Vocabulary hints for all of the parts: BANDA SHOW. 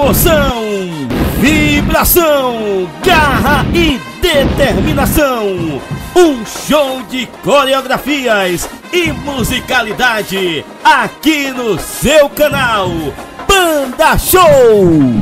Emoção, vibração, garra e determinação. Um show de coreografias e musicalidade aqui no seu canal Banda Show.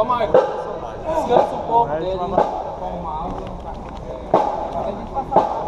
Só mais. Descansa um pouco dele. Toma uma aula. A gente passa a aula.